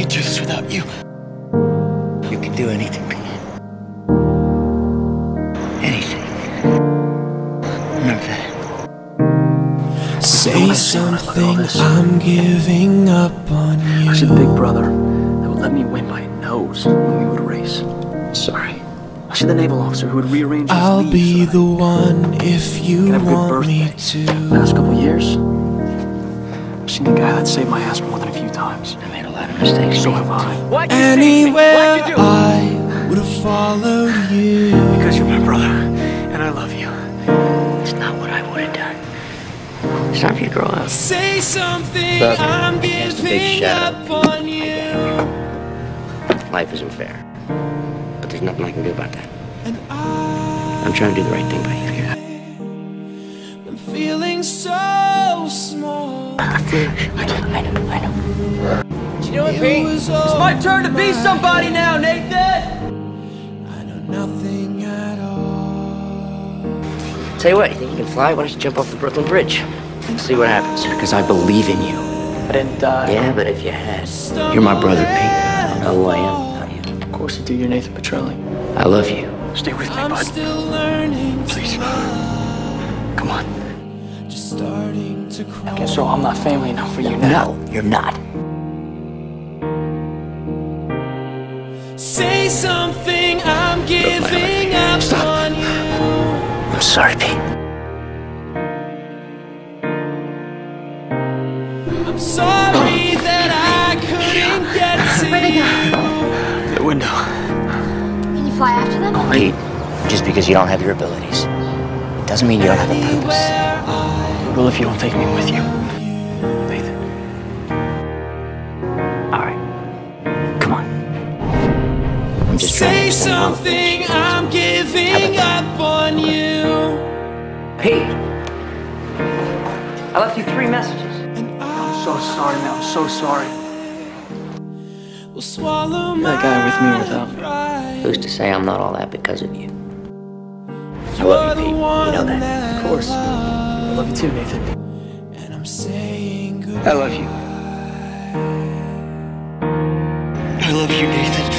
can't do this without you. You can do anything, Pete. Anything. Remember that. Say something, I'm giving up on you. I said Big Brother that would let me win by a nose when we would race. Sorry. I should the naval officer who would rearrange his leave. I'll be the one if you want me to. Last couple years, I've seen the guy that saved my ass more than a few times. I made a lot of mistakes. So have I. Why'd you Anywhere you do? I would have followed you. Because you're my brother, and I love you. It's not what I would have done. It's time for you to grow up. Say something. Brother, I'm giving a big shadow up on you. Life isn't fair. There's nothing I can do about that. And I'm trying to do the right thing by you here. I'm feeling so small. I know. What you doing, Pete? It's my turn to be somebody now, Nathan! I know nothing at all. Tell you what, you think you can fly? Why don't you jump off the Brooklyn Bridge? And see what happens. Because I believe in you. I didn't die. Yeah, but if you had. You're my brother, Pete. I don't know who I am. Of course you do, you're Nathan Petrelli. I love you. Stay with me, bud. I'm still learning. Please. Come on. Just starting to cry. Okay, so I'm not family enough for you now. No, you're not. Say something, I'm giving up on you. I'm sorry, Pete. I'm sorry that I couldn't get to the window. Can you fly after them? Oh, Pete, just because you don't have your abilities, it doesn't mean you don't have a purpose. Well, if you don't take me with you, Nathan. All right, come on. I'm just trying to say something. I'm giving up on you. Pete, I left you 3 messages. I'm so sorry, man. I'm so sorry. Swallow that guy with me without me. Who's to say I'm not all that because of you? I love you, Pete. You know that. Of course. I love you too, Nathan. And I'm saying goodbye. I love you. I love you, Nathan.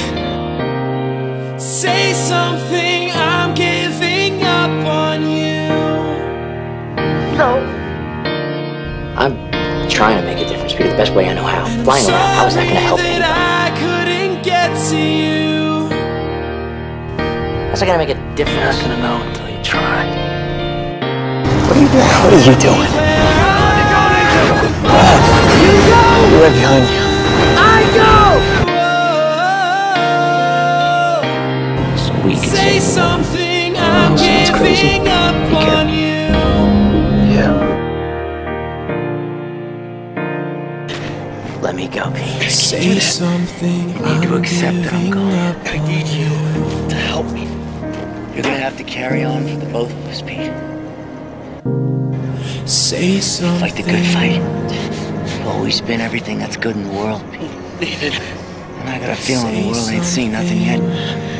Say something, I'm giving up on you. No. I'm trying to make a difference, Peter, the best way I know how. Flying around, how is that going to help anybody? That's not gonna make a difference. You're not gonna know until you try. What are you doing? What are you doing? We're right behind you. I go. So we can say something. I'm giving up on you. Let me go, Pete. Say something. You need to accept that I'm gone. I need you to help me. You're gonna have to carry on for the both of us, Pete. Say something. Fight the good fight. You've always been everything that's good in the world, Pete. Nathan. And I got a feeling the world ain't seen nothing yet.